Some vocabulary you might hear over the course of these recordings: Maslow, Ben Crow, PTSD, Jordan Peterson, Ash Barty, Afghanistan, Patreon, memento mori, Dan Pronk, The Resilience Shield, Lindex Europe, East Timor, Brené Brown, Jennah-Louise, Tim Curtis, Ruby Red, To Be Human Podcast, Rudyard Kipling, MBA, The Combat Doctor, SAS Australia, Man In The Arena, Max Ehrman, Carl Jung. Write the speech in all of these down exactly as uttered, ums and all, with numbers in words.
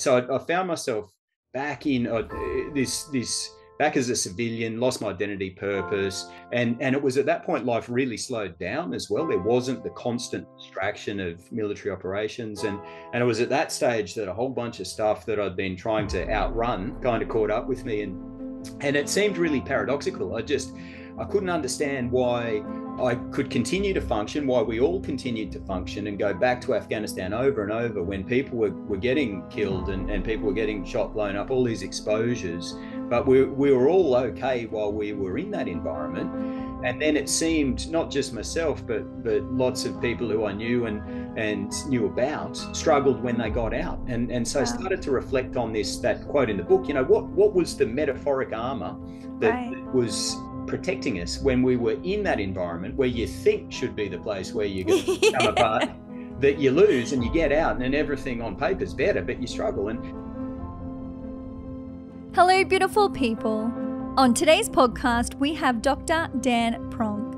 So I, I found myself back in uh, this, this back as a civilian, lost my identity, purpose. And, and it was at that point, life really slowed down as well. There wasn't the constant distraction of military operations. And, and it was at that stage that a whole bunch of stuff that I'd been trying to outrun kind of caught up with me. And, and it seemed really paradoxical. I just, I couldn't understand why I could continue to function, why we all continued to function and go back to Afghanistan over and over when people were, were getting killed and, and people were getting shot, blown up, all these exposures. But we, we were all okay while we were in that environment. And then it seemed not just myself, but, but lots of people who I knew and, and knew about struggled when they got out. And, and so I started to reflect on this, that quote in the book, you know, what, what was the metaphoric armor that, right. that was protecting us when we were in that environment where you think should be the place where you come yeah. apart, that you lose and you get out and then everything on paper's better, but you struggle. And hello, beautiful people. On today's podcast, we have Doctor Dan Pronk.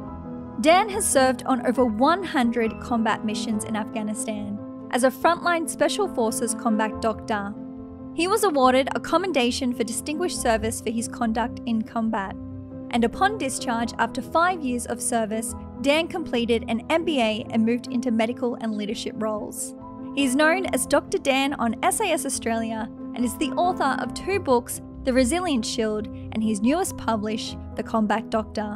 Dan has served on over one hundred combat missions in Afghanistan as a frontline Special Forces combat doctor. He was awarded a commendation for distinguished service for his conduct in combat. And upon discharge, after five years of service, Dan completed an M B A and moved into medical and leadership roles. He is known as Doctor Dan on S A S Australia and is the author of two books, The Resilience Shield and his newest publish, The Combat Doctor.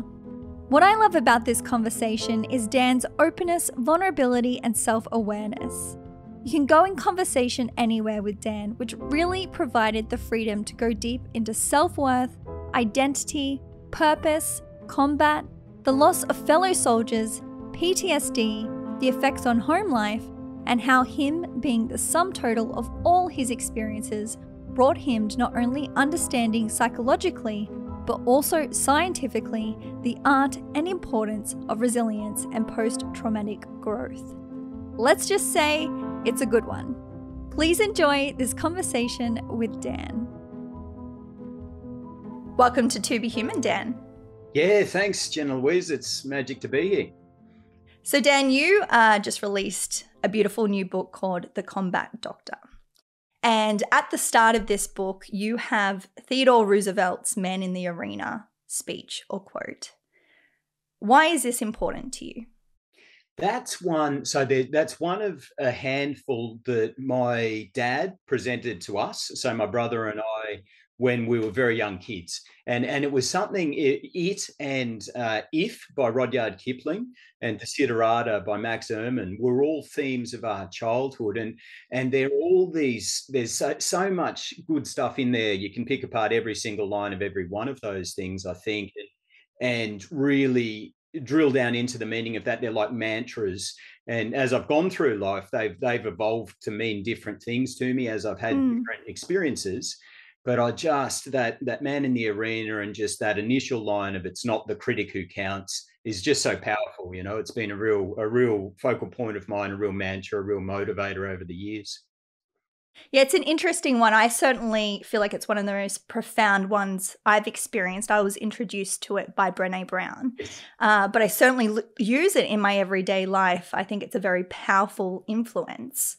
What I love about this conversation is Dan's openness, vulnerability, and self-awareness. You can go in conversation anywhere with Dan, which really provided the freedom to go deep into self-worth, identity, purpose, combat, the loss of fellow soldiers, P T S D, the effects on home life, and how him being the sum total of all his experiences brought him to not only understanding psychologically, but also scientifically the art and importance of resilience and post-traumatic growth. Let's just say it's a good one. Please enjoy this conversation with Dan. Welcome to To Be Human, Dan. Yeah, thanks, Jen and Louise. It's magic to be here. So, Dan, you uh, just released a beautiful new book called The Combat Doctor. And at the start of this book, you have Theodore Roosevelt's Man in the Arena speech or quote. Why is this important to you? That's one. So there, that's one of a handful that my dad presented to us. So my brother and I, when we were very young kids. And, and it was something, it, it and uh, If by Rudyard Kipling and Desiderata by Max Ehrman were all themes of our childhood. And, and they're all these, there's so, so much good stuff in there. You can pick apart every single line of every one of those things, I think, and really drill down into the meaning of that. They're like mantras. And as I've gone through life, they've, they've evolved to mean different things to me as I've had mm. different experiences. But I just, that that man in the arena and just that initial line of it's not the critic who counts is just so powerful. You know, it's been a real, a real focal point of mine, a real mantra, a real motivator over the years. Yeah, it's an interesting one. I certainly feel like it's one of the most profound ones I've experienced. I was introduced to it by Brené Brown, yes. uh, but I certainly l- use it in my everyday life. I think it's a very powerful influence.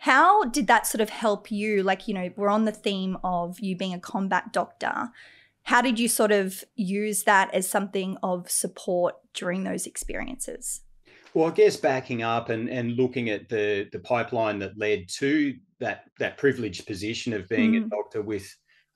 How did that sort of help you? Like, you know, we're on the theme of you being a combat doctor. How did you sort of use that as something of support during those experiences? Well, I guess backing up and, and looking at the, the pipeline that led to that, that privileged position of being mm. a doctor with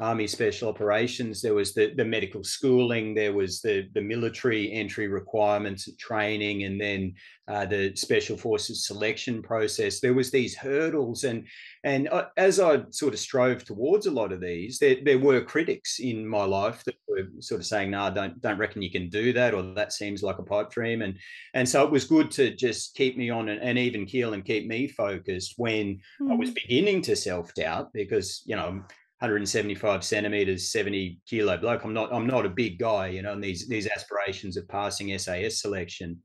Army Special Operations, there was the, the medical schooling, there was the, the military entry requirements and training, and then uh, the Special Forces selection process. There was these hurdles. And, and I, as I sort of strove towards a lot of these, there, there were critics in my life that were sort of saying, no, nah, don't, don't reckon you can do that, or that seems like a pipe dream. And, and so it was good to just keep me on an, an even keel and keep me focused when mm. I was beginning to self-doubt because, you know, one hundred seventy-five centimeters, seventy kilo bloke. I'm not, I'm not a big guy, you know, and these, these aspirations of passing S A S selection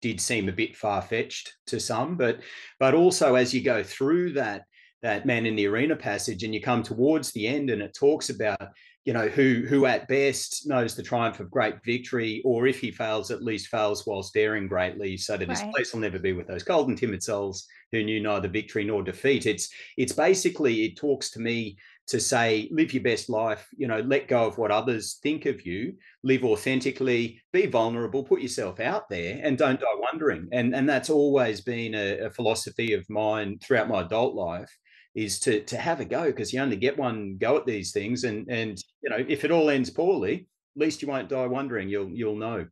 did seem a bit far-fetched to some, but, but also as you go through that, that man in the arena passage and you come towards the end and it talks about, you know, who, who at best knows the triumph of great victory, or if he fails, at least fails whilst daring greatly, so that right. his place will never be with those cold and timid souls who knew neither victory nor defeat. It's it's basically, it talks to me to say, live your best life, you know, let go of what others think of you, live authentically, be vulnerable, put yourself out there, and don't die wondering. And, and that's always been a, a philosophy of mine throughout my adult life, is to, to have a go, because you only get one go at these things. And, and, you know, if it all ends poorly, at least you won't die wondering, you'll, you'll know.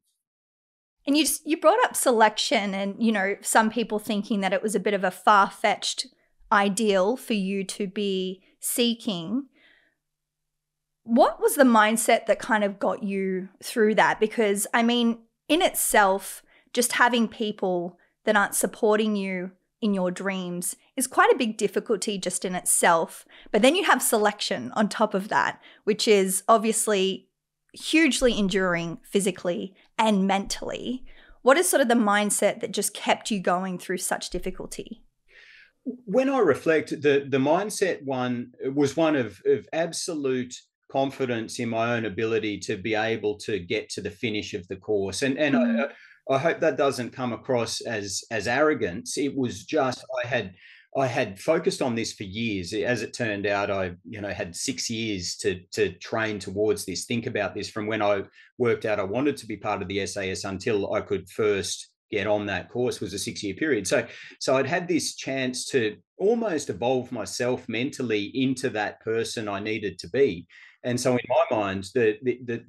And you just, you brought up selection and, you know, some people thinking that it was a bit of a far-fetched ideal for you to be seeking. What was the mindset that kind of got you through that? Because, I mean, in itself, just having people that aren't supporting you in your dreams is quite a big difficulty just in itself. But then you have selection on top of that, which is obviously hugely enduring physically and mentally. What is sort of the mindset that just kept you going through such difficulty? When I reflect, the, the mindset one was one of, of absolute confidence in my own ability to be able to get to the finish of the course. And, and mm. I, I hope that doesn't come across as, as arrogance. It was just, I had, I had focused on this for years. As it turned out, I, you know, had six years to, to train towards this, think about this, from when I worked out I wanted to be part of the S A S until I could first get on that course, was a six-year period. So, so I'd had this chance to almost evolve myself mentally into that person I needed to be. And so in my mind, the, the, the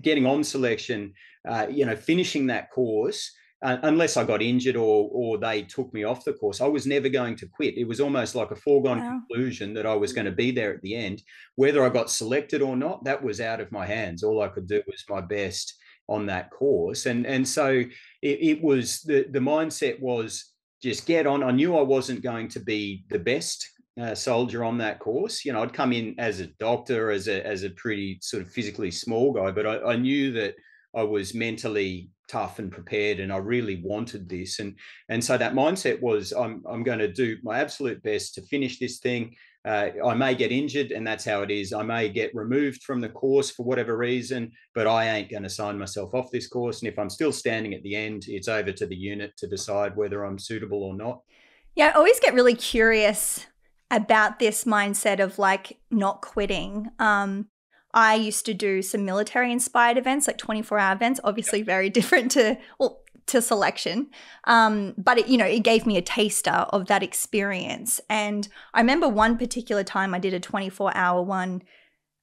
getting on selection, uh, you know, finishing that course, uh, unless I got injured or, or they took me off the course, I was never going to quit. It was almost like a foregone wow. conclusion that I was going to be there at the end. Whether I got selected or not, that was out of my hands. All I could do was my best on that course. And, and so it, it was, the, the mindset was just get on. I knew I wasn't going to be the best uh, soldier on that course. You know, I'd come in as a doctor, as a, as a pretty sort of physically small guy, but I, I knew that I was mentally tough and prepared, and I really wanted this. And, and so that mindset was, I'm, I'm going to do my absolute best to finish this thing. Uh, I may get injured, and that's how it is. I may get removed from the course for whatever reason, but I ain't going to sign myself off this course. And if I'm still standing at the end, it's over to the unit to decide whether I'm suitable or not. Yeah, I always get really curious about this mindset of like not quitting. Um, I used to do some military-inspired events, like twenty-four hour events, obviously yep. very different to, well, to selection. Um, but it, you know, it gave me a taster of that experience. And I remember one particular time I did a twenty-four hour one.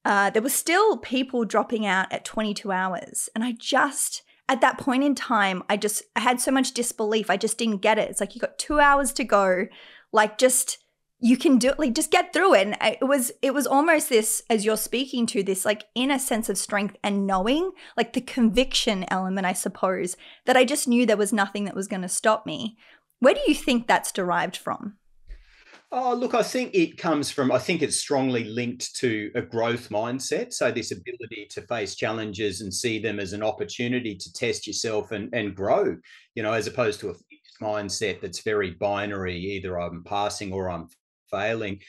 Uh, there were still people dropping out at twenty-two hours. And I just, at that point in time, I just, I had so much disbelief. I just didn't get it. It's like, you got two hours to go. Like, just, you can do it, like, just get through it. And it was, it was almost this, as you're speaking to this, like inner sense of strength and knowing, like the conviction element, I suppose, that I just knew there was nothing that was going to stop me. Where do you think that's derived from? Oh, look, I think it comes from, I think it's strongly linked to a growth mindset. So this ability to face challenges and see them as an opportunity to test yourself and, and grow, you know, as opposed to a fixed mindset that's very binary, either I'm passing or I'm failing.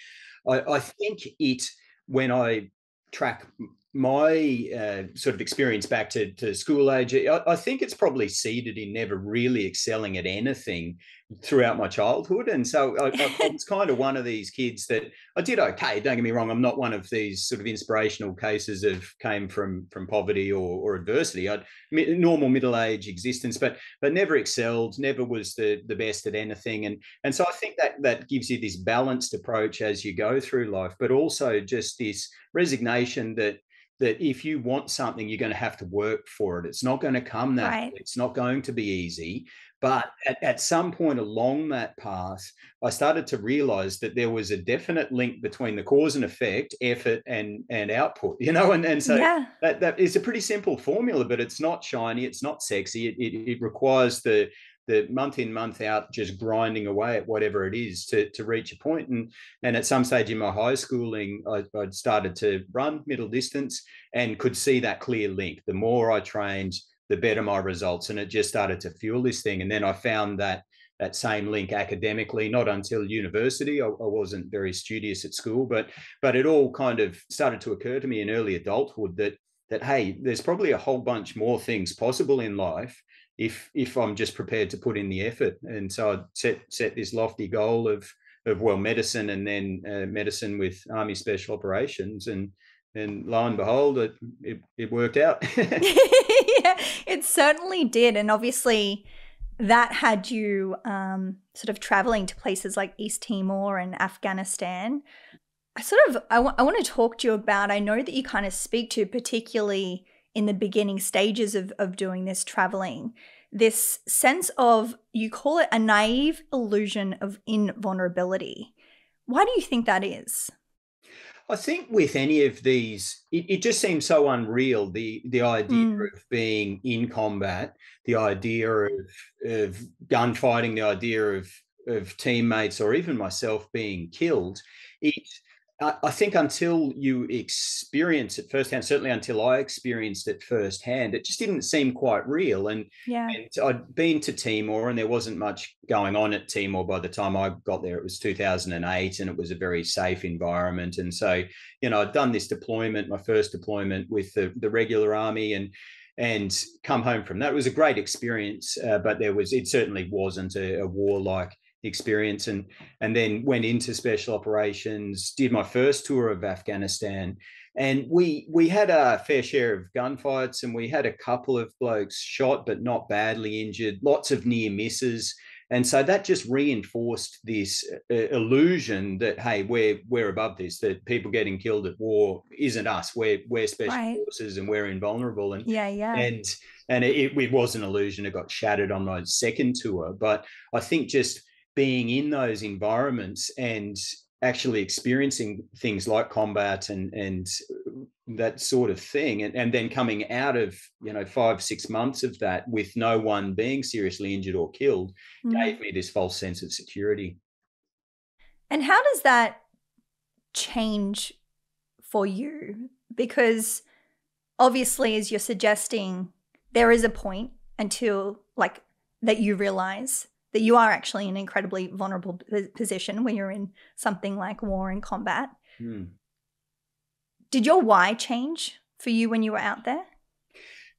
I, I think it, when I track my uh, sort of experience back to, to school age, I, I think it's probably seeded in never really excelling at anything throughout my childhood. And so I, I was kind of one of these kids that I did okay. Don't get me wrong. I'm not one of these sort of inspirational cases of came from, from poverty or, or adversity. I'd normal middle-age existence, but, but never excelled, never was the, the best at anything. And, and so I think that, that gives you this balanced approach as you go through life, but also just this resignation that, that if you want something, you're going to have to work for it. It's not going to come that right. It's not going to be easy. But at, at some point along that path, I started to realize that there was a definite link between the cause and effect, effort and, and output, you know, and, and so yeah. that, that is a pretty simple formula, but it's not shiny. It's not sexy. It, it, it requires the, the month in, month out, just grinding away at whatever it is to, to reach a point. And, and at some stage in my high schooling, I, I'd started to run middle distance and could see that clear link. The more I trained, the better my results. And it just started to fuel this thing. And then I found that that same link academically, not until university. I, I wasn't very studious at school, but, but it all kind of started to occur to me in early adulthood that, that, hey, there's probably a whole bunch more things possible in life if if I'm just prepared to put in the effort. And so I set set this lofty goal of of well medicine, and then uh, medicine with Army Special Operations, and and lo and behold, it it, it worked out. Yeah, it certainly did, and obviously that had you um, sort of traveling to places like East Timor and Afghanistan. I sort of I, w- I want to talk to you about. I know that you kind of speak to, particularly in the beginning stages of of doing this traveling, this sense of, you call it a naive illusion of invulnerability. Why do you think that is? I think with any of these, it, it just seems so unreal, the the idea mm. of being in combat, the idea of, of gunfighting, the idea of, of teammates or even myself being killed. It, I, I think until you experience it firsthand, certainly until I experienced it firsthand, it just didn't seem quite real. And, yeah. and I'd been to Timor, and there wasn't much going on at Timor by the time I got there. It was two thousand eight, and it was a very safe environment. And so, you know, I'd done this deployment, my first deployment with the, the regular army, and and come home from that. It was a great experience, uh, but there was it certainly wasn't a, a warlike experience, and and then went into special operations, did my first tour of Afghanistan, and we we had a fair share of gunfights, and we had a couple of blokes shot but not badly injured, lots of near misses. And so that just reinforced this uh, illusion that, hey, we're we're above this, that people getting killed at war isn't us. We're we're special right. forces, and we're invulnerable. And yeah, yeah. And and it, it was an illusion. It got shattered on my second tour. But I think just being in those environments and actually experiencing things like combat and and that sort of thing, and, and then coming out of, you know, five, six months of that with no one being seriously injured or killed mm. gave me this false sense of security. And how does that change for you? Because obviously, as you're suggesting, there is a point until, like, that you realize that you are actually in an incredibly vulnerable position when you're in something like war and combat. Mm. Did your why change for you when you were out there?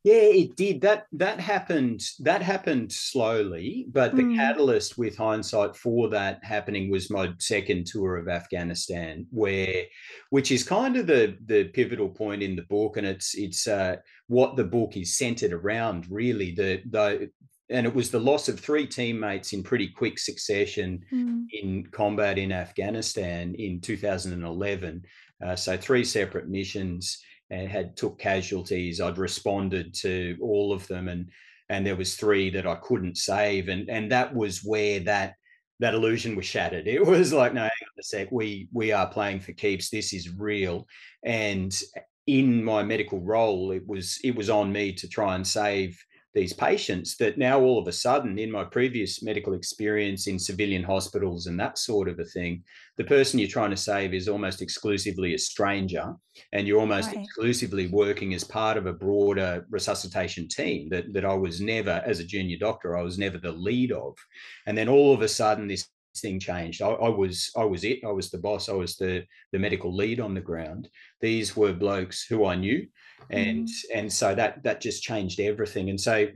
Yeah, it did. That that happened. That happened slowly, but the mm. catalyst, with hindsight, for that happening was my second tour of Afghanistan, where, which is kind of the the pivotal point in the book, and it's it's uh, what the book is centered around, really. The the And it was the loss of three teammates in pretty quick succession mm. in combat in Afghanistan in two thousand eleven. Uh, so three separate missions, and had took casualties. I'd responded to all of them, and and there was three that I couldn't save. And and that was where that that illusion was shattered. It was like, no, hang on a sec, we we are playing for keeps. This is real. And in my medical role, it was it was on me to try and save these patients that now, all of a sudden, in my previous medical experience in civilian hospitals and that sort of a thing, the person you're trying to save is almost exclusively a stranger, and you're almost right. exclusively working as part of a broader resuscitation team that, that I was never, as a junior doctor, I was never the lead of. And then all of a sudden this thing changed. I, I was I was it. I was the boss. I was the, the medical lead on the ground. These were blokes who I knew. And mm. and so that that just changed everything. And so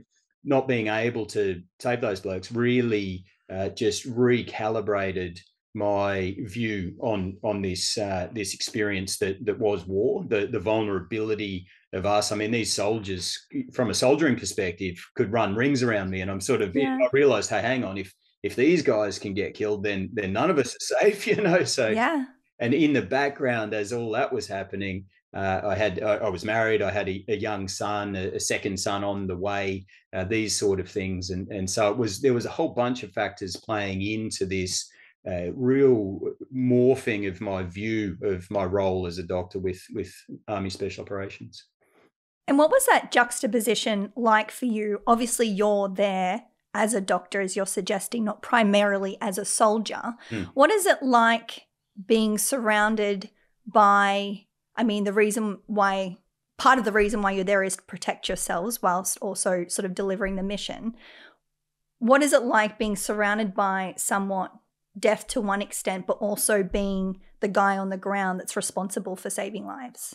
not being able to save those blokes really uh, just recalibrated my view on on this uh, this experience that that was war, the the vulnerability of us. I mean, these soldiers, from a soldiering perspective, could run rings around me, and I'm sort of yeah. I realised, hey, hang on, if if these guys can get killed, then then none of us are safe, you know. So yeah. And in the background, as all that was happening, Uh, I had, I, I was married. I had a, a young son, a, a second son on the way. Uh, these sort of things, and and so it was. There was a whole bunch of factors playing into this uh, real morphing of my view of my role as a doctor with with Army Special Operations. And what was that juxtaposition like for you? Obviously, you're there as a doctor, as you're suggesting, not primarily as a soldier. Hmm. What is it like being surrounded by? I mean, the reason why, part of the reason why you're there is to protect yourselves whilst also sort of delivering the mission. What is it like being surrounded by somewhat death to one extent, but also being the guy on the ground that's responsible for saving lives?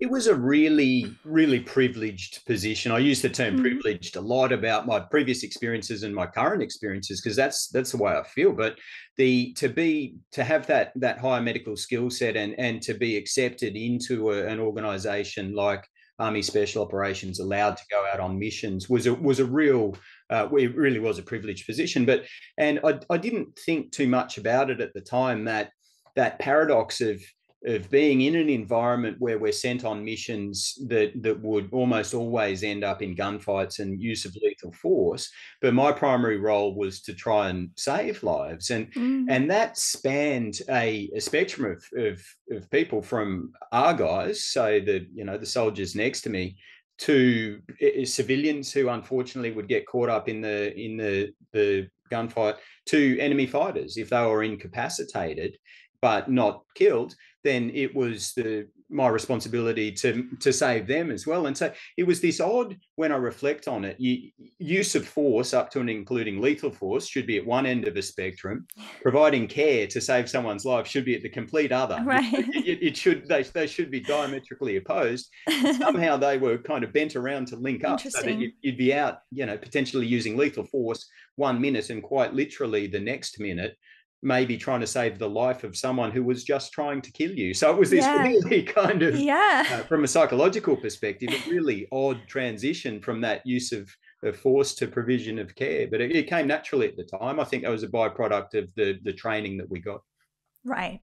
It was a really, really privileged position. I use the term mm-hmm. privileged a lot about my previous experiences and my current experiences, because that's that's the way I feel. But the to be to have that that higher medical skill set and and to be accepted into a, an organisation like Army Special Operations, allowed to go out on missions, was a was a real uh, it really was a privileged position. But and I I didn't think too much about it at the time, that that paradox of of being in an environment where we're sent on missions that, that would almost always end up in gunfights and use of lethal force. But my primary role was to try and save lives. And mm. and that spanned a, a spectrum of, of, of people, from our guys, so the, you know, the soldiers next to me, to civilians who unfortunately would get caught up in the in the, the gunfight, to enemy fighters if they were incapacitated but not killed. Then it was the, my responsibility to to save them as well. And so it was this odd, when I reflect on it, you, use of force up to and including lethal force should be at one end of a spectrum. Providing care to save someone's life should be at the complete other. Right. It, it, it should they they should be diametrically opposed. Somehow they were kind of bent around to link up, so that you'd, you'd be out, you know, potentially using lethal force one minute and quite literally the next minute maybe trying to save the life of someone who was just trying to kill you. So it was this yeah. really kind of, yeah. uh, from a psychological perspective, a really odd transition from that use of, of force to provision of care. But it, it came naturally at the time. I think that was a byproduct of the, the training that we got. Right.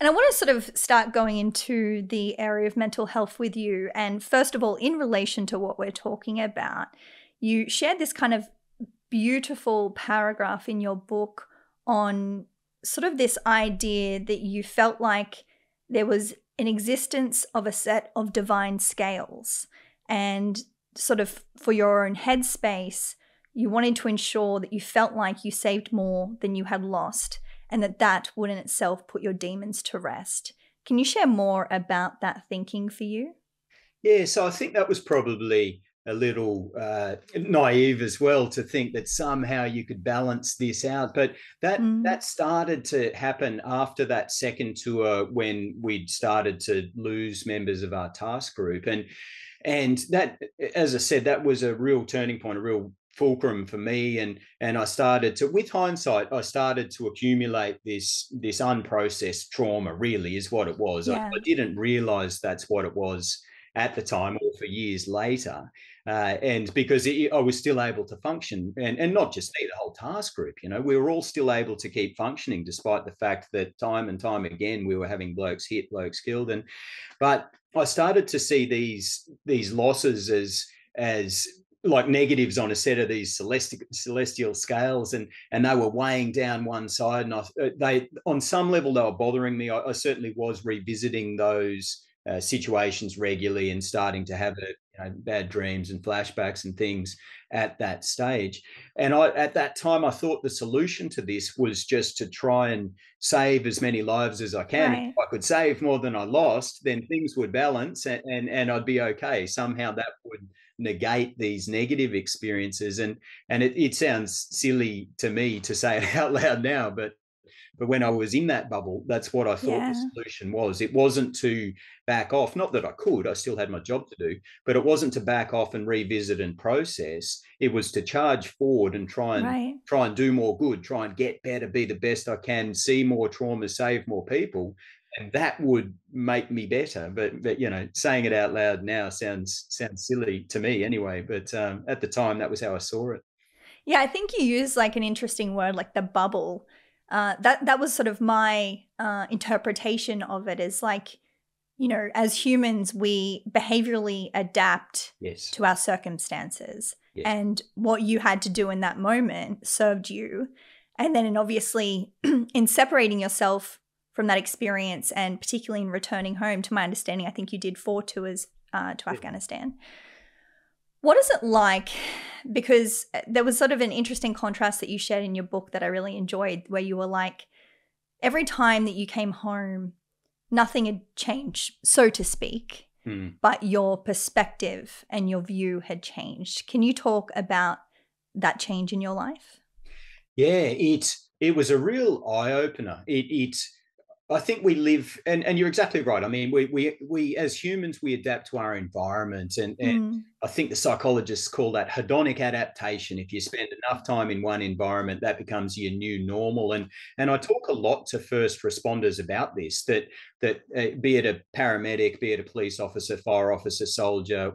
And I want to sort of start going into the area of mental health with you. And first of all, in relation to what we're talking about, you shared this kind of beautiful paragraph in your book on sort of this idea that you felt like there was an existence of a set of divine scales, and sort of for your own headspace, you wanted to ensure that you felt like you saved more than you had lost, and that that would in itself put your demons to rest. Can you share more about that thinking for you? Yeah, so I think that was probably a little uh, naive as well, to think that somehow you could balance this out. But that mm. that started to happen after that second tour, when we'd started to lose members of our task group. And and that, as I said, that was a real turning point, a real fulcrum for me. And and I started to, with hindsight, I started to accumulate this, this unprocessed trauma, really is what it was. Yeah. I, I didn't realize that's what it was at the time, or for years later, uh, and because it, I was still able to function, and, and not just me, the whole task group, you know, we were all still able to keep functioning, despite the fact that time and time again, we were having blokes hit, blokes killed. And, but I started to see these, these losses as, as like negatives on a set of these celestial, celestial scales, and, and they were weighing down one side, and I, they, on some level, they were bothering me. I, I certainly was revisiting those Uh, situations regularly, and starting to have it, you know, bad dreams and flashbacks and things at that stage. And I, at that time, I thought the solution to this was just to try and save as many lives as I can. Right. If I could save more than I lost, then things would balance, and, and, and I'd be okay. Somehow that would negate these negative experiences. And, and it, it sounds silly to me to say it out loud now, but But when I was in that bubble, that's what I thought yeah. the solution was. It wasn't to back off. Not that I could, I still had my job to do, but it wasn't to back off and revisit and process. It was to charge forward and try and right. try and do more good, try and get better, be the best I can, see more trauma, save more people. And that would make me better. But, but you know, saying it out loud now sounds, sounds silly to me anyway. But um, at the time, that was how I saw it. Yeah, I think you used like an interesting word, like the bubble. Uh, that that was sort of my uh, interpretation of it, is like, you know, as humans, we behaviorally adapt yes. to our circumstances. Yes. And what you had to do in that moment served you. And then, and obviously, in separating yourself from that experience, and particularly in returning home, to my understanding, I think you did four tours uh, to yeah. Afghanistan. What is it like, because there was sort of an interesting contrast that you shared in your book that I really enjoyed, where you were like, every time that you came home, nothing had changed, so to speak, mm. but your perspective and your view had changed. Can you talk about that change in your life? Yeah, it, it was a real eye-opener. It, it I think we live, and, and you're exactly right. I mean, we we we as humans, we adapt to our environment. And, and mm. I think the psychologists call that hedonic adaptation. If you spend enough time in one environment, that becomes your new normal. And and I talk a lot to first responders about this, that, that uh, be it a paramedic, be it a police officer, fire officer, soldier,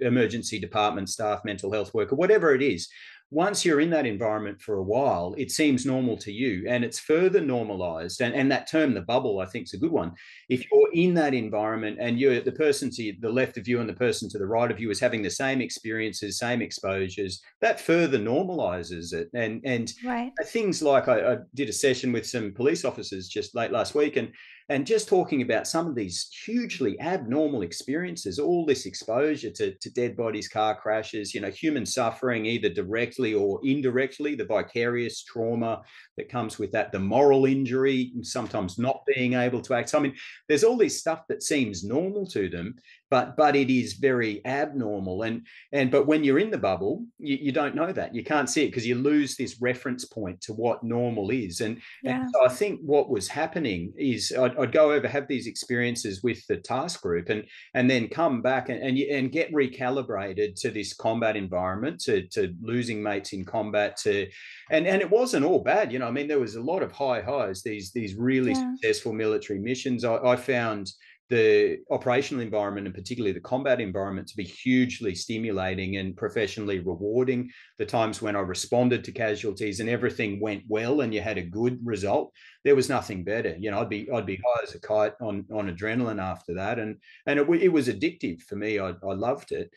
emergency department staff, mental health worker, whatever it is. Once you're in that environment for a while, it seems normal to you, and it's further normalized. And, and that term, the bubble, I think is a good one. If you're in that environment and you're the person to the left of you and the person to the right of you is having the same experiences, same exposures, that further normalizes it. And, and right. things like I, I did a session with some police officers just late last week, and And just talking about some of these hugely abnormal experiences, all this exposure to, to dead bodies, car crashes, you know, human suffering, either directly or indirectly, the vicarious trauma that comes with that, the moral injury, and sometimes not being able to act. I mean, there's all this stuff that seems normal to them, but but it is very abnormal. And and but when you're in the bubble, you, you don't know that. You can't see it because you lose this reference point to what normal is. And, yeah. and so I think what was happening is I, I'd go over, have these experiences with the task group, and and then come back and and, and get recalibrated to this combat environment, to, to losing mates in combat, to and and it wasn't all bad, you know. I mean, there was a lot of high highs. These these really yeah. successful military missions. I, I found the operational environment, and particularly the combat environment, to be hugely stimulating and professionally rewarding. The times when I responded to casualties and everything went well and you had a good result, there was nothing better. You know, I'd be I'd be high as a kite on, on adrenaline after that. And, and it, it was addictive for me. I, I loved it.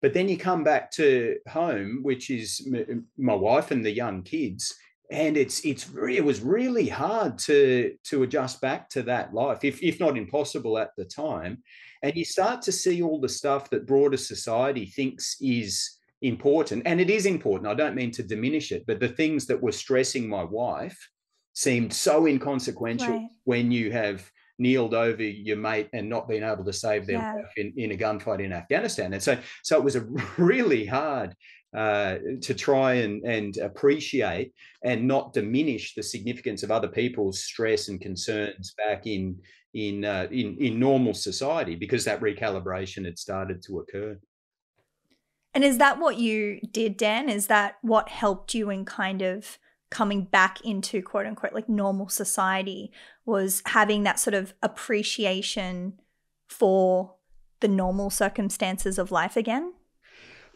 But then you come back to home, which is my wife and the young kids. And it's it's it was really hard to to adjust back to that life, if if not impossible at the time. And you start to see all the stuff that broader society thinks is important, and it is important. I don't mean to diminish it, but the things that were stressing my wife seemed so inconsequential right. when you have kneeled over your mate and not been able to save their yeah. life in, in a gunfight in Afghanistan. And so so it was a really hard. Uh, to try and, and appreciate and not diminish the significance of other people's stress and concerns back in in, uh, in in normal society, because that recalibration had started to occur. And is that what you did, Dan? Is that what helped you in kind of coming back into quote unquote like normal society, was having that sort of appreciation for the normal circumstances of life again?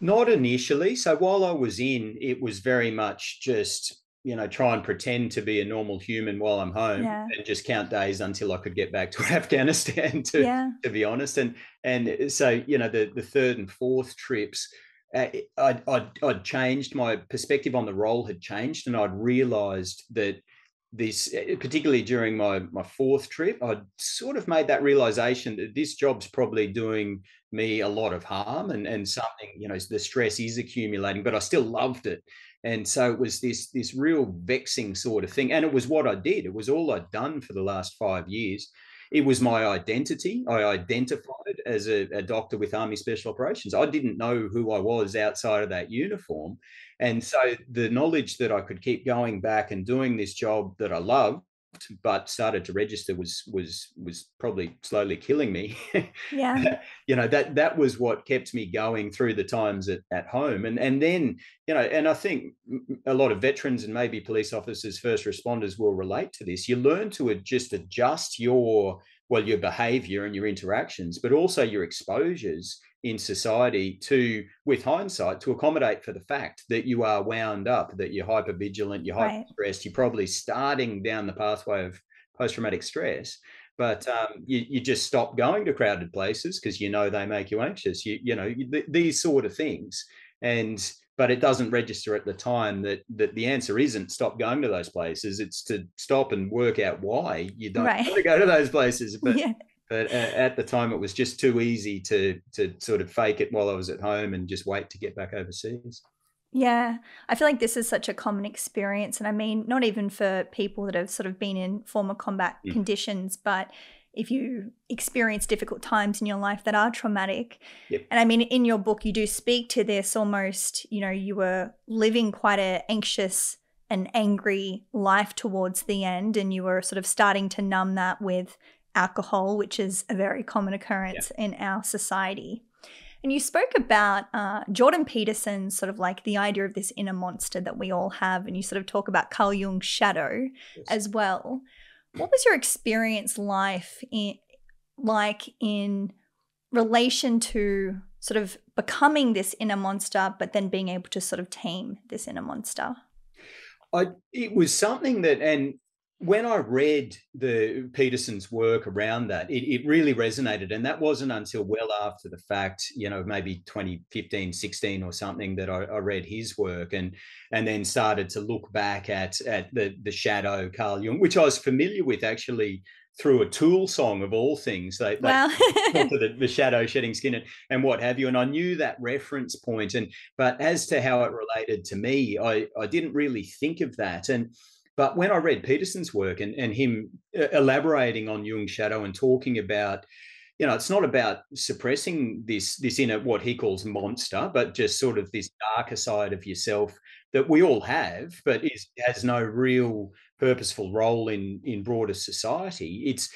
Not initially. So while I was in, it was very much just, you know, try and pretend to be a normal human while I'm home yeah. and just count days until I could get back to Afghanistan, to, yeah. to be honest. And and so, you know, the, the third and fourth trips, uh, I'd, I'd, I'd changed, my perspective on the role had changed, and I'd realised that this, particularly during my, my fourth trip, I'd sort of made that realisation that this job's probably doing me a lot of harm, and, and something, you know, the stress is accumulating, but I still loved it. And so it was this, this real vexing sort of thing. And it was what I did. It was all I'd done for the last five years. It was my identity. I identified as a, a doctor with Army Special Operations. I didn't know who I was outside of that uniform. And so the knowledge that I could keep going back and doing this job that I loved, but started to register was was was probably slowly killing me. Yeah. You know, that that was what kept me going through the times at, at home. And and then, you know, and I think a lot of veterans and maybe police officers, first responders will relate to this. You learn to just adjust your, well, your behavior and your interactions, but also your exposures in society to, with hindsight, to accommodate for the fact that you are wound up, that you're hypervigilant, you're right. hyper-stressed, you're probably starting down the pathway of post-traumatic stress, but um, you, you just stop going to crowded places because you know they make you anxious, you, you know, you, th- these sort of things. And but it doesn't register at the time that, that the answer isn't stop going to those places. It's to stop and work out why you don't right. want to go to those places. But yeah. But at the time, it was just too easy to to sort of fake it while I was at home and just wait to get back overseas. Yeah, I feel like this is such a common experience. And I mean, not even for people that have sort of been in former combat mm. conditions, but if you experience difficult times in your life that are traumatic. Yep. And I mean, in your book, you do speak to this almost, you know, you were living quite an anxious an angry life towards the end, and you were sort of starting to numb that with alcohol, which is a very common occurrence yeah. in our society. And you spoke about uh, Jordan Peterson, sort of like the idea of this inner monster that we all have, and you sort of talk about Carl Jung's shadow yes. as well. What was your experience life in, like in relation to sort of becoming this inner monster, but then being able to sort of tame this inner monster? I, it was something that, and when I read the Peterson's work around that, it, it really resonated. And that wasn't until well after the fact, you know, maybe twenty fifteen, sixteen or something, that I, I read his work and and then started to look back at at the, the shadow, Carl Jung, which I was familiar with actually through a Tool song of all things, they, they wow. talk to the, the shadow shedding skin and, and what have you. And I knew that reference point. And but as to how it related to me, I, I didn't really think of that. And but when I read Peterson's work and, and him elaborating on Jung's shadow and talking about, you know, it's not about suppressing this this inner what he calls monster, but just sort of this darker side of yourself that we all have, but is has no real purposeful role in in broader society. It's,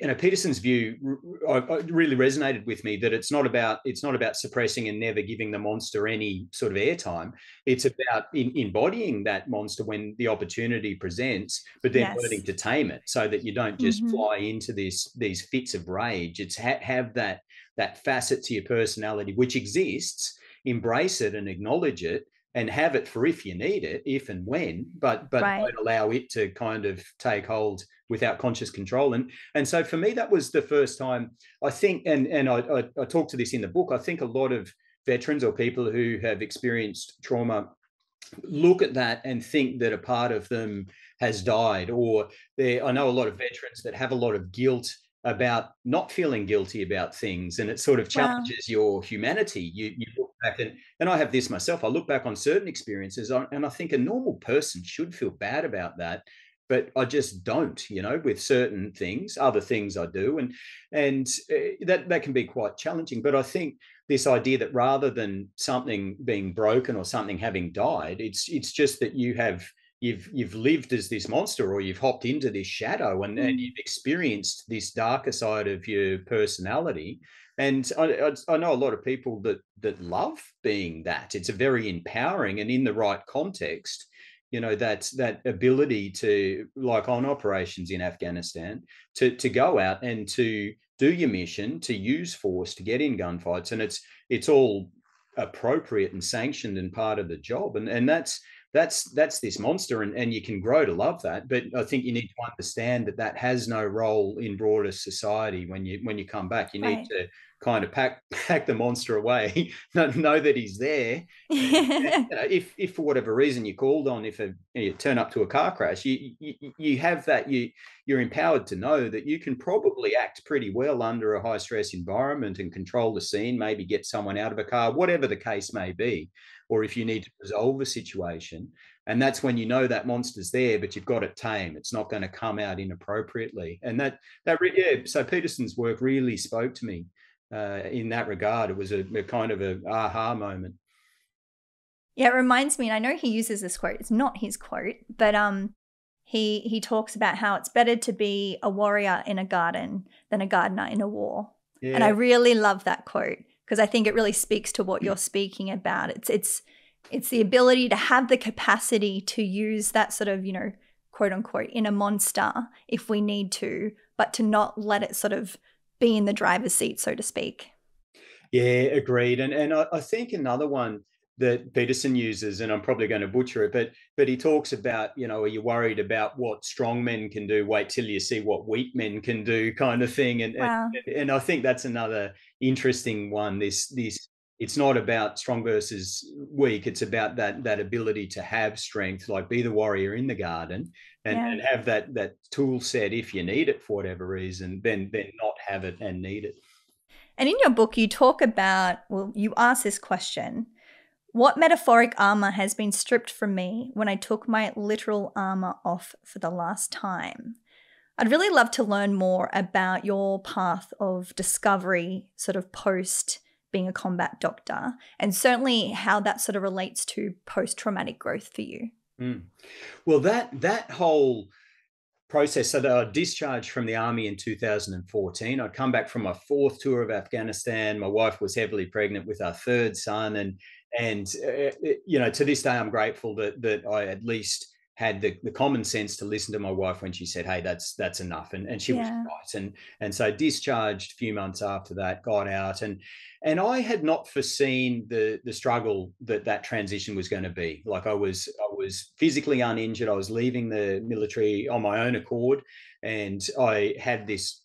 you know, Peterson's view really resonated with me, that it's not about it's not about suppressing and never giving the monster any sort of airtime. It's about in, embodying that monster when the opportunity presents, but then yes. learning to tame it so that you don't just mm-hmm. fly into this these fits of rage. It's ha- have that that facet to your personality which exists, embrace it and acknowledge it, and have it for if you need it, if and when, but but right. don't allow it to kind of take hold without conscious control. And and so for me, that was the first time, I think, and, and I, I, I talk to this in the book, I think a lot of veterans or people who have experienced trauma look at that and think that a part of them has died. Or they, I know a lot of veterans that have a lot of guilt about not feeling guilty about things, and it sort of challenges wow. your humanity. You, you look back, and, and I have this myself, I look back on certain experiences, and I think a normal person should feel bad about that, but I just don't, you know, with certain things. Other things I do, and and that, that can be quite challenging. But I think this idea that rather than something being broken or something having died, it's it's just that you have You've you've lived as this monster, or you've hopped into this shadow, and, and you've experienced this darker side of your personality. And I, I know a lot of people that that love being that. It's a very empowering, and in the right context, you know, that's that ability to, like on operations in Afghanistan, to to go out and to do your mission, to use force, to get in gunfights, and it's it's all appropriate and sanctioned and part of the job. And and that's That's that's this monster, and, and you can grow to love that. But I think you need to understand that that has no role in broader society when you when you come back. You right. need to kind of pack pack the monster away, know that he's there. And, you know, if if for whatever reason you called on, if a, you turn up to a car crash, you, you you have that. You you're empowered to know that you can probably act pretty well under a high stress environment and control the scene, maybe get someone out of a car, whatever the case may be. Or if you need to resolve a situation. And that's when you know that monster's there, but you've got it tame. It's not going to come out inappropriately. And that, that yeah, so Peterson's work really spoke to me uh, in that regard. It was a, a kind of a aha moment. Yeah, it reminds me, and I know he uses this quote, it's not his quote, but um, he he talks about how it's better to be a warrior in a garden than a gardener in a war. Yeah. And I really love that quote, because I think it really speaks to what you're speaking about. It's it's it's the ability to have the capacity to use that sort of, you know, quote unquote inner monster if we need to, but to not let it sort of be in the driver's seat, so to speak. Yeah, agreed. And and I, I think another one that Peterson uses, and I'm probably going to butcher it, but but he talks about, you know, are you worried about what strong men can do? Wait till you see what weak men can do, kind of thing. And wow. and, and I think that's another interesting one. This this it's not about strong versus weak. It's about that that ability to have strength, like be the warrior in the garden, and, yeah. and have that that tool set if you need it for whatever reason. Then then not have it and need it. And in your book, you talk about well, you ask this question. What metaphoric armor has been stripped from me when I took my literal armor off for the last time? I'd really love to learn more about your path of discovery, sort of post being a combat doctor, and certainly how that sort of relates to post-traumatic growth for you. Mm. Well, that that whole process, so that I discharged from the army in two thousand fourteen. I'd come back from my fourth tour of Afghanistan. My wife was heavily pregnant with our third son. And, and uh, you know, to this day, I'm grateful that that I at least had the, the common sense to listen to my wife when she said, hey, that's that's enough. And, and she yeah. was right. And, and so discharged a few months after that, got out. And and I had not foreseen the, the struggle that that transition was going to be. Like I was, I was physically uninjured. I was leaving the military on my own accord. And I had this,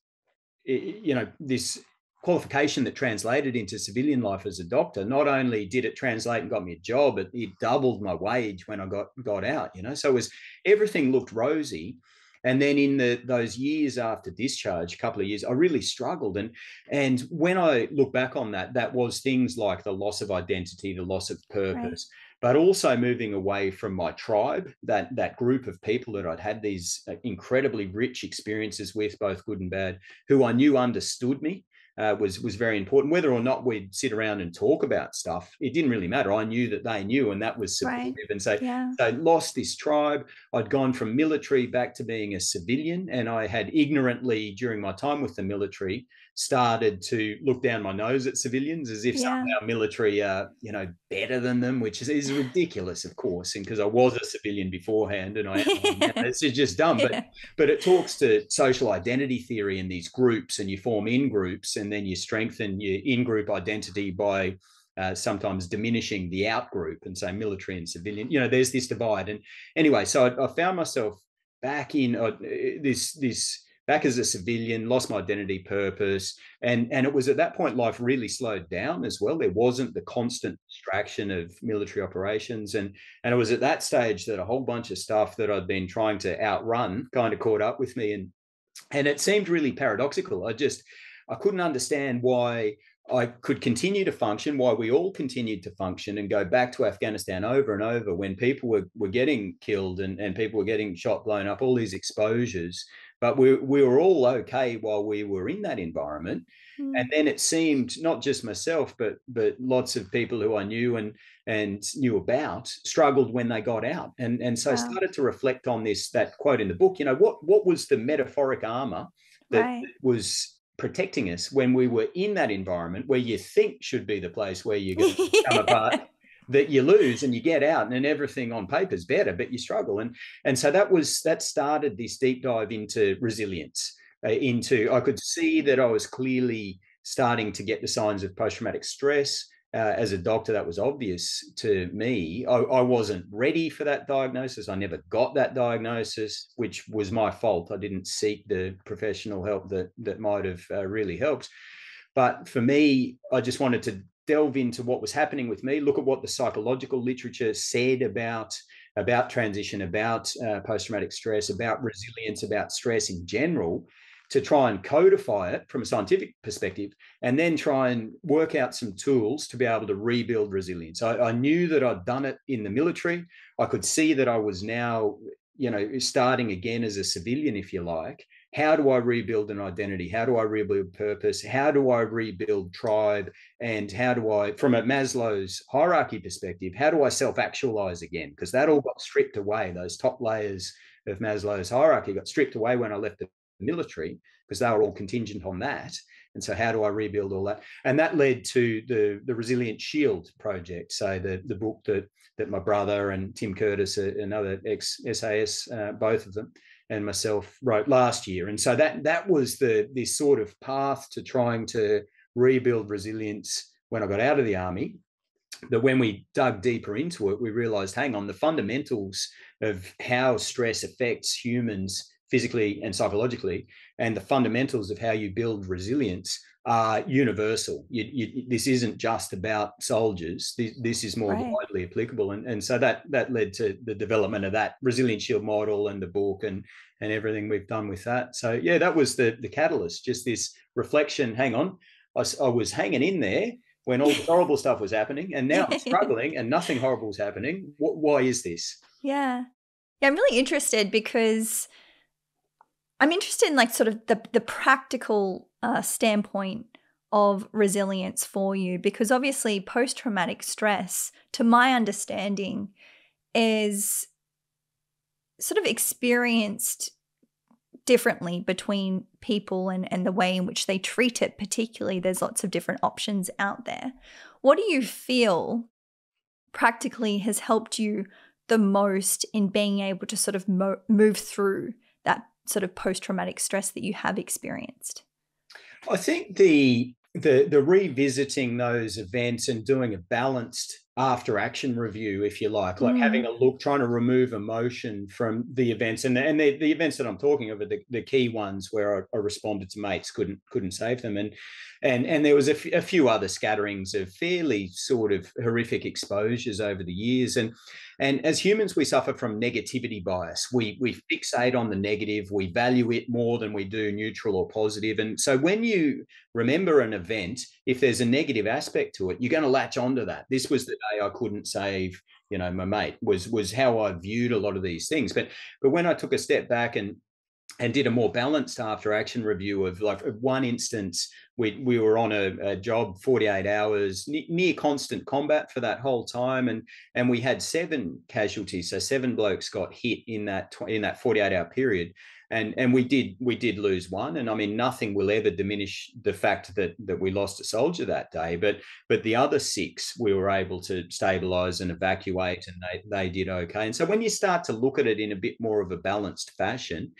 you know, this qualification that translated into civilian life as a doctor. Not only did it translate and got me a job, it, it doubled my wage when I got got out, you know. So it was, everything looked rosy. And then in the those years after discharge, a couple of years, I really struggled. And, and when I look back on that, that was things like the loss of identity, the loss of purpose, right. but also moving away from my tribe, that, that group of people that I'd had these incredibly rich experiences with, both good and bad, who I knew understood me. Uh, was was very important. Whether or not we'd sit around and talk about stuff, it didn't really matter. I knew that they knew, and that was supportive. Right. And so, yeah. so I lost this tribe. I'd gone from military back to being a civilian, and I had ignorantly, during my time with the military, started to look down my nose at civilians as if yeah. somehow military are, you know, better than them, which is, is ridiculous, of course, and because I was a civilian beforehand, and I this is just dumb. But yeah. but it talks to social identity theory in these groups, and you form in groups, and then you strengthen your in-group identity by uh, sometimes diminishing the out-group, and so military and civilian, you know, there's this divide. And anyway, so I, I found myself back in uh, this this. back as a civilian, lost my identity, purpose. And, and it was at that point, life really slowed down as well. There wasn't the constant distraction of military operations. And, and it was at that stage that a whole bunch of stuff that I'd been trying to outrun kind of caught up with me. And, and it seemed really paradoxical. I just, I couldn't understand why I could continue to function, why we all continued to function and go back to Afghanistan over and over when people were, were getting killed and, and people were getting shot, blown up, all these exposures. But we, we were all okay while we were in that environment. Mm. And then it seemed not just myself, but but lots of people who I knew and and knew about struggled when they got out. And, and so wow. I started to reflect on this, that quote in the book, you know, what, what was the metaphoric armor that right. was protecting us when we were in that environment where you think should be the place where you're going to come apart, that you lose and you get out, and then everything on paper is better, but you struggle. And, and so that was, that started this deep dive into resilience, uh, into, I could see that I was clearly starting to get the signs of post-traumatic stress. Uh, as a doctor, that was obvious to me. I, I wasn't ready for that diagnosis. I never got that diagnosis, which was my fault. I didn't seek the professional help that, that might've uh, really helped. But for me, I just wanted to delve into what was happening with me, look at what the psychological literature said about, about transition, about uh, post-traumatic stress, about resilience, about stress in general, to try and codify it from a scientific perspective, and then try and work out some tools to be able to rebuild resilience. I, I knew that I'd done it in the military. I could see that I was now, you know, starting again as a civilian, if you like. How do I rebuild an identity? How do I rebuild purpose? How do I rebuild tribe? And how do I, from a Maslow's hierarchy perspective, how do I self-actualize again? Because that all got stripped away. Those top layers of Maslow's hierarchy got stripped away when I left the military because they were all contingent on that. And so how do I rebuild all that? And that led to the, the Resilience Shield project. So the, the book that, that my brother and Tim Curtis, another ex-S A S, uh, both of them, and myself wrote last year. And so that that was the this sort of path to trying to rebuild resilience when I got out of the army, that when we dug deeper into it, we realized, hang on, the fundamentals of how stress affects humans physically and psychologically, and the fundamentals of how you build resilience are universal. You, you, this isn't just about soldiers. This, this is more right. widely applicable. And, and so that that led to the development of that Resilience Shield model and the book and, and everything we've done with that. So, yeah, that was the, the catalyst, just this reflection. Hang on, I, I was hanging in there when all the horrible stuff was happening, and now I'm struggling and nothing horrible is happening. What, why is this? Yeah. Yeah, I'm really interested because I'm interested in like sort of the, the practical Uh, standpoint of resilience for you, because obviously post-traumatic stress, to my understanding, is sort of experienced differently between people and, and the way in which they treat it, particularly. There's lots of different options out there. What do you feel practically has helped you the most in being able to sort of mo move through that sort of post-traumatic stress that you have experienced? I think the, the, the revisiting those events and doing a balanced after action review, if you like, like mm. having a look, trying to remove emotion from the events. And the, and the, the events that I'm talking of are the, the key ones where I, I responded to mates, couldn't couldn't save them. And and and there was a, f a few other scatterings of fairly sort of horrific exposures over the years. And and as humans, we suffer from negativity bias. We, we fixate on the negative. We value it more than we do neutral or positive. And so when you remember an event, if there's a negative aspect to it, you're going to latch onto that. This was the day I couldn't save, you know, my mate, was was how I viewed a lot of these things. But but when I took a step back and and did a more balanced after action review of, like, one instance, we we were on a, a job forty-eight hours, near constant combat for that whole time, and and we had seven casualties. So seven blokes got hit in that in that forty-eight hour period. And, and we did we did lose one. And I mean, nothing will ever diminish the fact that that we lost a soldier that day. But but the other six, we were able to stabilise and evacuate, and they, they did okay. And so when you start to look at it in a bit more of a balanced fashion,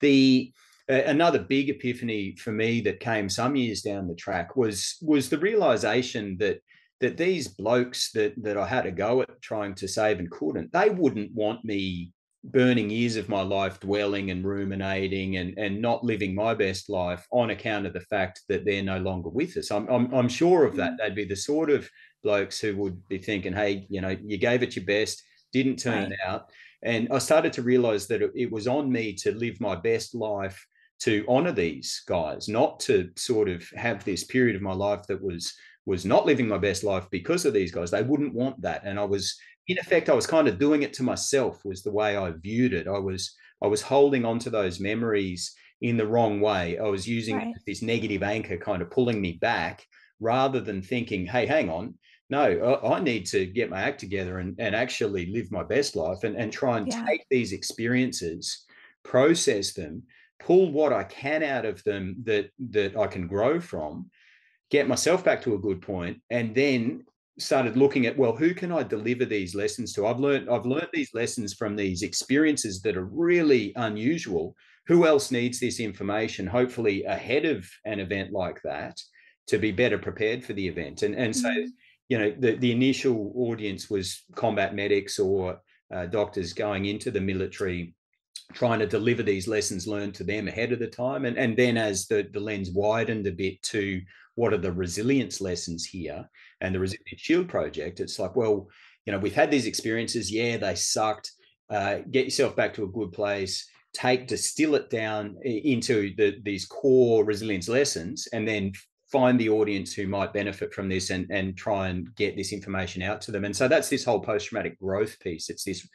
the uh, another big epiphany for me that came some years down the track was was the realisation that that these blokes that, that I had a go at trying to save and couldn't, they wouldn't want me burning years of my life dwelling and ruminating and and not living my best life on account of the fact that they're no longer with us. I'm, I'm, I'm sure of that. They'd be the sort of blokes who would be thinking, hey, you know, you gave it your best, didn't turn right. out. And I started to realize that it, it was on me to live my best life, to honor these guys, not to sort of have this period of my life that was was not living my best life because of these guys. They wouldn't want that. And I was, in effect, I was kind of doing it to myself, was the way I viewed it. I was I was holding on to those memories in the wrong way. I was using right. this negative anchor kind of pulling me back, rather than thinking, hey, hang on, no, I, I need to get my act together and, and actually live my best life and, and try and yeah. take these experiences, process them, pull what I can out of them that, that I can grow from, get myself back to a good point, and then started looking at, well, who can I deliver these lessons to? I've learned, I've learned these lessons from these experiences that are really unusual. Who else needs this information, hopefully ahead of an event like that, to be better prepared for the event? And, and so, you know, the, the initial audience was combat medics or uh, doctors going into the military, trying to deliver these lessons learned to them ahead of the time. And, and then as the, the lens widened a bit to what are the resilience lessons here and the Resilience Shield project, it's like, well, you know, we've had these experiences. Yeah, they sucked. Uh, get yourself back to a good place, take, distill it down into the, these core resilience lessons, and then find the audience who might benefit from this and, and try and get this information out to them. And so that's this whole post-traumatic growth piece. It's this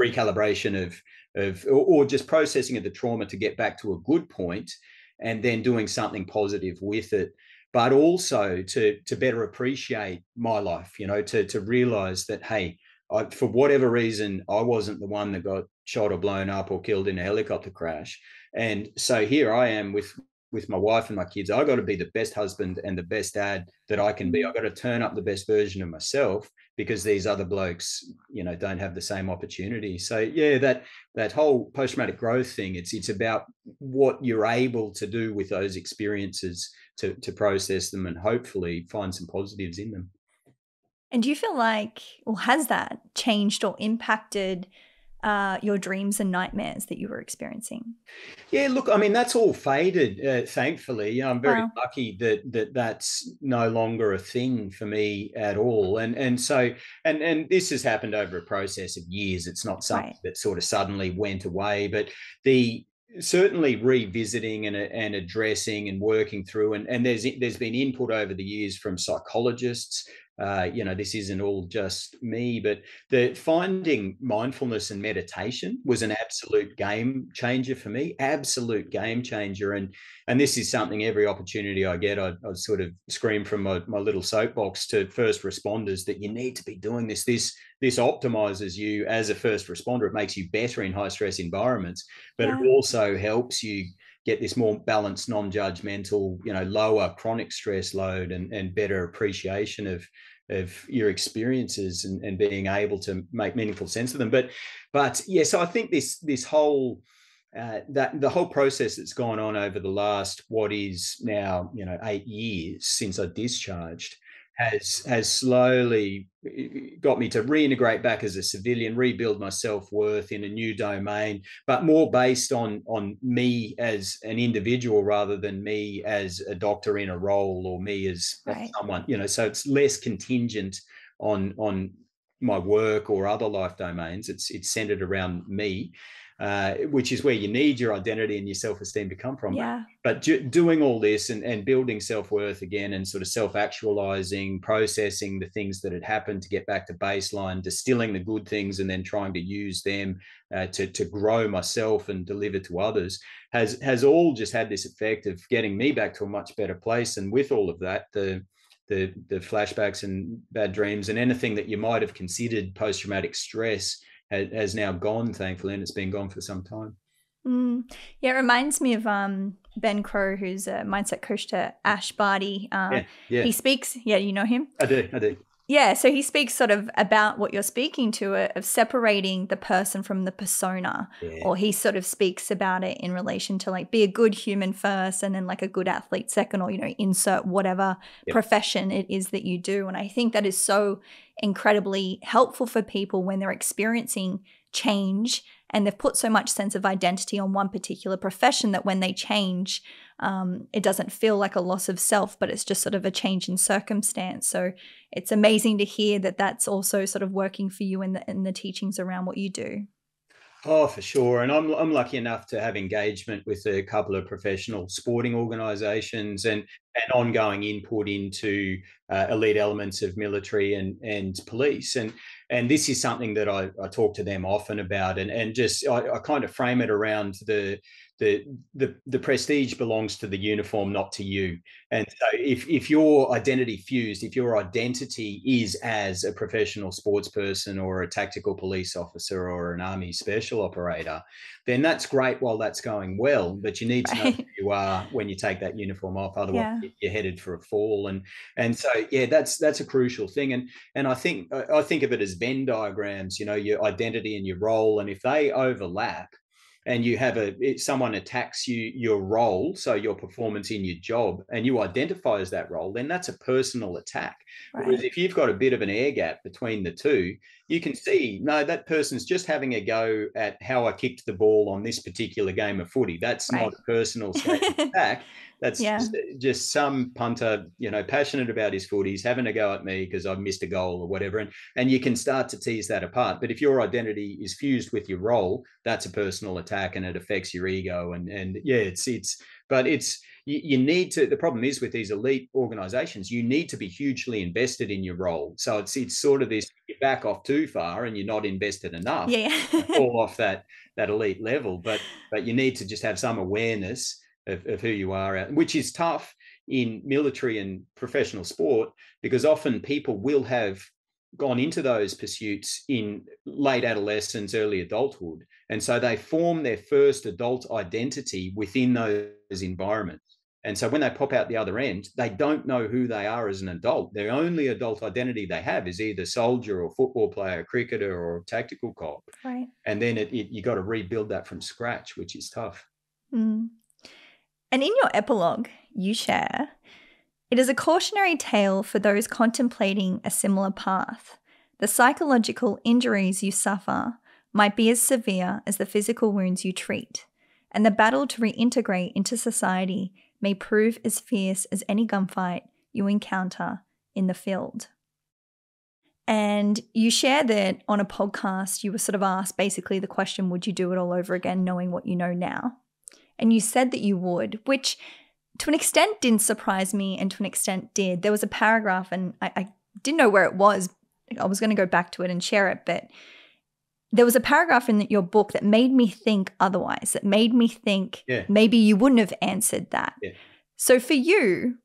recalibration of, of or just processing of the trauma to get back to a good point and then doing something positive with it, but also to, to better appreciate my life, you know, to, to realize that, hey, I, for whatever reason, I wasn't the one that got shot or blown up or killed in a helicopter crash. And so here I am with, with my wife and my kids. I got to be the best husband and the best dad that I can be. I got to turn up the best version of myself, because these other blokes, you know, don't have the same opportunity. So yeah, that that whole post-traumatic growth thing, it's it's about what you're able to do with those experiences to, to process them and hopefully find some positives in them. And do you feel like, or has that changed or impacted Uh, your dreams and nightmares that you were experiencing? Yeah, look, I mean, that's all faded, uh, thankfully. You know, I'm very wow. lucky that that that's no longer a thing for me at all. And and so, and and this has happened over a process of years. It's not something right. that sort of suddenly went away, but the certainly revisiting and, and addressing and working through, and, and there's there's been input over the years from psychologists, uh, you know, this isn't all just me. But the finding mindfulness and meditation was an absolute game changer for me, absolute game changer. And and this is something every opportunity I get, I, I sort of scream from my, my little soapbox to first responders that you need to be doing this. This this optimizes you as a first responder. It makes you better in high stress environments, but yeah. it also helps you get this more balanced, non-judgmental, you know, lower chronic stress load and, and better appreciation of, of your experiences and, and being able to make meaningful sense of them. But, but yes, yeah, so I think this, this whole, uh, that the whole process that's gone on over the last, what is now, you know, eight years since I discharged, has, has slowly got me to reintegrate back as a civilian, rebuild my self-worth in a new domain, but more based on, on me as an individual rather than me as a doctor in a role or me as right. someone, you know, so it's less contingent on, on my work or other life domains. It's, it's centered around me, uh, which is where you need your identity and your self-esteem to come from. Yeah. But do, doing all this and, and building self-worth again and sort of self-actualizing, processing the things that had happened to get back to baseline, distilling the good things and then trying to use them uh, to, to grow myself and deliver to others has, has all just had this effect of getting me back to a much better place. And with all of that, the the, the flashbacks and bad dreams and anything that you might have considered post-traumatic stress has now gone, thankfully, and it's been gone for some time. Mm. Yeah, it reminds me of um, Ben Crow, who's a mindset coach to Ash Barty. Um, yeah, yeah. He speaks, yeah, you know him? I do, I do. Yeah, so he speaks sort of about what you're speaking to, uh, of separating the person from the persona, yeah. or he sort of speaks about it in relation to like be a good human first and then like a good athlete second, or, you know, insert whatever yep. profession it is that you do. And I think that is so incredibly helpful for people when they're experiencing change and they've put so much sense of identity on one particular profession that when they change, Um, it doesn't feel like a loss of self, but it's just sort of a change in circumstance. So it's amazing to hear that that's also sort of working for you in the, in the teachings around what you do. Oh, for sure. And I'm, I'm lucky enough to have engagement with a couple of professional sporting organisations and, and ongoing input into uh, elite elements of military and, and police. And, and this is something that I, I talk to them often about, and, and just I, I kind of frame it around the The, the the prestige belongs to the uniform, not to you. And so if if your identity fused, if your identity is as a professional sports person or a tactical police officer or an army special operator, then that's great while that's going well, but you need to know right. who you are when you take that uniform off, otherwise yeah. you're headed for a fall. And and so yeah, that's that's a crucial thing. And and I think I think of it as Venn diagrams, you know, your identity and your role, and if they overlap, and you have a, it, someone attacks you, your role, so your performance in your job, and you identify as that role, then that's a personal attack. Right. Whereas if you've got a bit of an air gap between the two, you can see, no, that person's just having a go at how I kicked the ball on this particular game of footy. That's right. not a personal attack. That's yeah. just, just some punter, you know, passionate about his footy. He's having a go at me because I missed a goal or whatever. And, and you can start to tease that apart. But if your identity is fused with your role, that's a personal attack and it affects your ego. And, and yeah, it's, it's, but it's, you, you need to, the problem is with these elite organizations, you need to be hugely invested in your role. So it's, it's sort of this, you back off too far and you're not invested enough, yeah. fall off that, that elite level. But, but you need to just have some awareness Of, of who you are, which is tough in military and professional sport, because often people will have gone into those pursuits in late adolescence, early adulthood. And so they form their first adult identity within those environments. And so when they pop out the other end, they don't know who they are as an adult. Their only adult identity they have is either soldier or football player, cricketer or tactical cop. Right. And then it, it, you got to rebuild that from scratch, which is tough. Mm. And in your epilogue, you share, it is a cautionary tale for those contemplating a similar path. The psychological injuries you suffer might be as severe as the physical wounds you treat, and the battle to reintegrate into society may prove as fierce as any gunfight you encounter in the field. And you share that on a podcast, you were sort of asked basically the question, would you do it all over again, knowing what you know now? And you said that you would, which to an extent didn't surprise me and to an extent did. There was a paragraph, and I, I didn't know where it was. I was going to go back to it and share it, but there was a paragraph in your book that made me think otherwise, that made me think yeah. maybe you wouldn't have answered that. Yeah. So for you,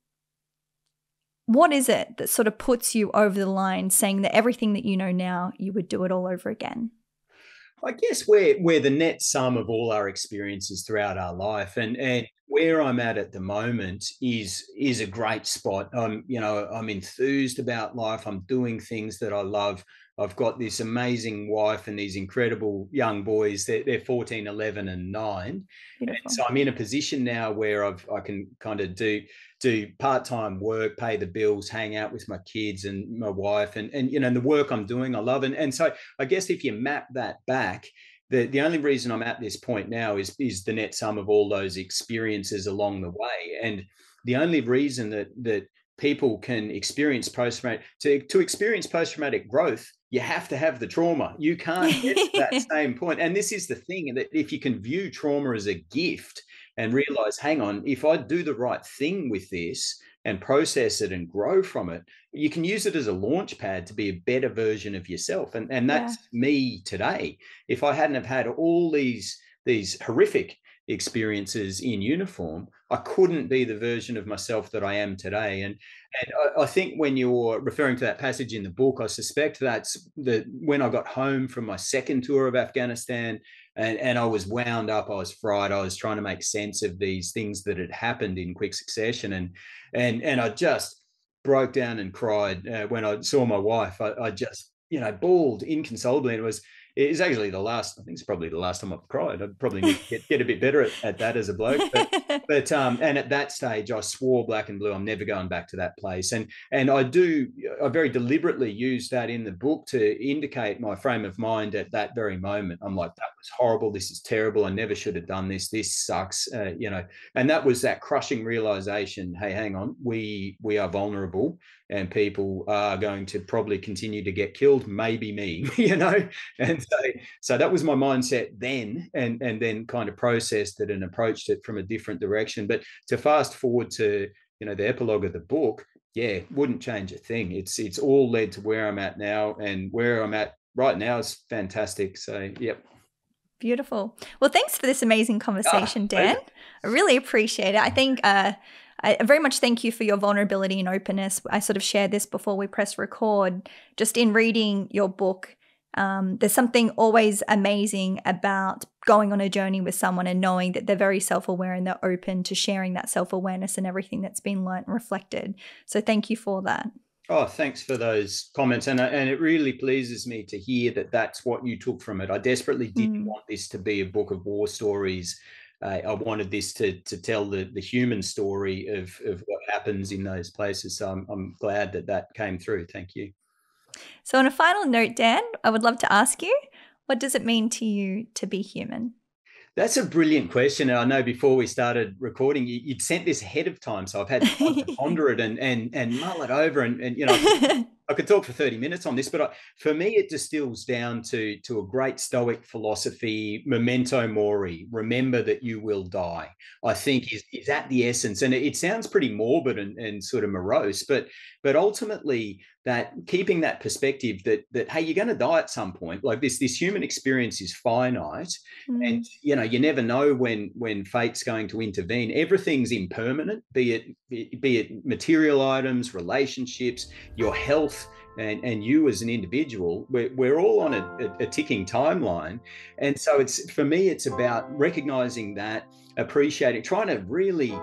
what is it that sort of puts you over the line saying that everything that you know now, you would do it all over again? I guess we're, we're the net sum of all our experiences throughout our life. And, and where I'm at at the moment is, is a great spot. I'm, you know, I'm enthused about life. I'm doing things that I love. I've got this amazing wife and these incredible young boys. They're, they're fourteen, eleven and nine. Beautiful. And so I'm in a position now where I've, I can kind of do, do part-time work, pay the bills, hang out with my kids and my wife. And, and you know, and the work I'm doing, I love. And, and so I guess if you map that back, the, the only reason I'm at this point now is, is the net sum of all those experiences along the way. And the only reason that, that people can experience post-traumatic, to, to experience post-traumatic growth, you have to have the trauma. You can't get to that same point. And this is the thing, that if you can view trauma as a gift and realize, hang on, if I do the right thing with this and process it and grow from it, you can use it as a launch pad to be a better version of yourself. And, and that's yeah. me today. If I hadn't have had all these, these horrific experiences in uniform, I couldn't be the version of myself that I am today. And and I, I think when you're referring to that passage in the book, I suspect that's the, when I got home from my second tour of Afghanistan and, and I was wound up, I was fried, I was trying to make sense of these things that had happened in quick succession. And, and, and I just broke down and cried uh, when I saw my wife. I, I just, you know, bawled inconsolably. And it was It's actually the last, I think it's probably the last time I've cried. I probably need to get, get a bit better at, at that as a bloke. But, but um, and at that stage, I swore black and blue, I'm never going back to that place. And and I do, I very deliberately use that in the book to indicate my frame of mind at that very moment. I'm like, that was horrible. This is terrible. I never should have done this. This sucks, uh, you know. And that was that crushing realization, hey, hang on, we we are vulnerable and people are going to probably continue to get killed, maybe me, you know. And So, so that was my mindset then, and, and then kind of processed it and approached it from a different direction. But to fast forward to, you know, the epilogue of the book, yeah, wouldn't change a thing. It's it's all led to where I'm at now, and where I'm at right now is fantastic. So, yep. Beautiful. Well, thanks for this amazing conversation, ah, Dan. Please. I really appreciate it. I think uh, I very much thank you for your vulnerability and openness. I sort of shared this before we press record, just in reading your book. Um, there's something always amazing about going on a journey with someone and knowing that they're very self-aware and they're open to sharing that self-awareness and everything that's been learnt and reflected. So thank you for that. Oh, thanks for those comments. And, and it really pleases me to hear that that's what you took from it. I desperately didn't mm. want this to be a book of war stories. Uh, I wanted this to to tell the, the human story of, of what happens in those places. So I'm, I'm glad that that came through. Thank you. So on a final note, Dan, I would love to ask you, what does it mean to you to be human? That's a brilliant question. And I know before we started recording, you, you'd sent this ahead of time. So I've had time to ponder it and, and, and mull it over. And, and you know, I could, I could talk for thirty minutes on this, but I, for me, it distills down to, to a great Stoic philosophy, memento mori, remember that you will die, I think is, is at the essence. And it, it sounds pretty morbid and, and sort of morose, but, but ultimately, that keeping that perspective that that hey, you're going to die at some point. Like this this human experience is finite, mm. and you know you never know when when fate's going to intervene. Everything's impermanent, be it be it material items, relationships, your health, and and you as an individual. We're, we're all on a, a ticking timeline, and so it's for me it's about recognizing that, appreciating, trying to really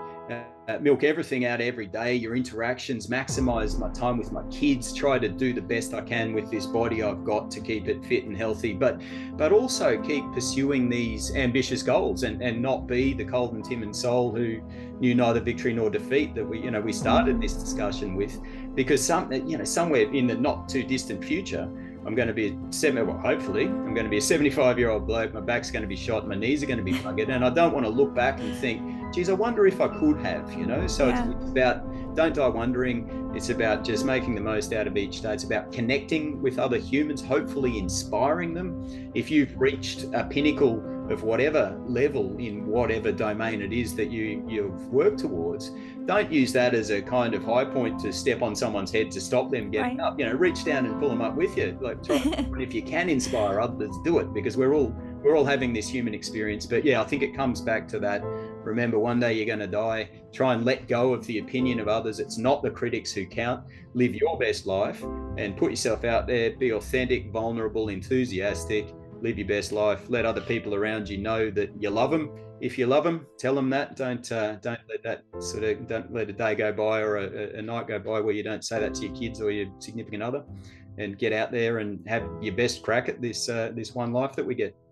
Uh, milk everything out every day, your interactions, maximize my time with my kids, try to do the best I can with this body I've got to keep it fit and healthy, but but also keep pursuing these ambitious goals and, and not be the cold and timid soul who knew neither victory nor defeat that we, you know, we started this discussion with, because some, you know, somewhere in the not too distant future, I'm going to be seven, well, hopefully, I'm going to be a seventy-five-year-old bloke. My back's going to be shot. My knees are going to be buggered. And I don't want to look back and think, geez, I wonder if I could have, you know? So yeah. it's, it's about don't die wondering. It's about just making the most out of each day. It's about connecting with other humans, hopefully inspiring them. If you've reached a pinnacle of whatever level in whatever domain it is that you, you've worked towards, don't use that as a kind of high point to step on someone's head to stop them getting right. up. You know, reach down and pull them up with you. Like, try, and if you can inspire others, do it, because we're all we're all having this human experience. But yeah, I think it comes back to that. Remember, one day you're going to die. Try and let go of the opinion of others. It's not the critics who count. Live your best life and put yourself out there. Be authentic, vulnerable, enthusiastic. Live your best life. Let other people around you know that you love them. If you love them, tell them that. Don't uh, don't let that sort of don't let a day go by or a, a night go by where you don't say that to your kids or your significant other. And get out there and have your best crack at this uh, this one life that we get.